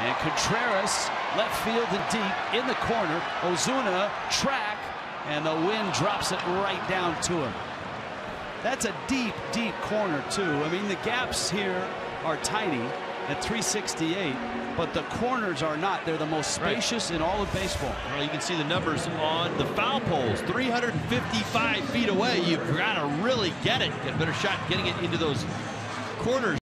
And Contreras, left field and deep, in the corner. Ozuna, track, and the wind drops it right down to him. That's a deep, deep corner, too. I mean, the gaps here are tiny at 368, but the corners are not. They're the most spacious in all of baseball. Well, you can see the numbers on the foul poles. 355 feet away. You've got to really get it. Get a better shot getting it into those corners.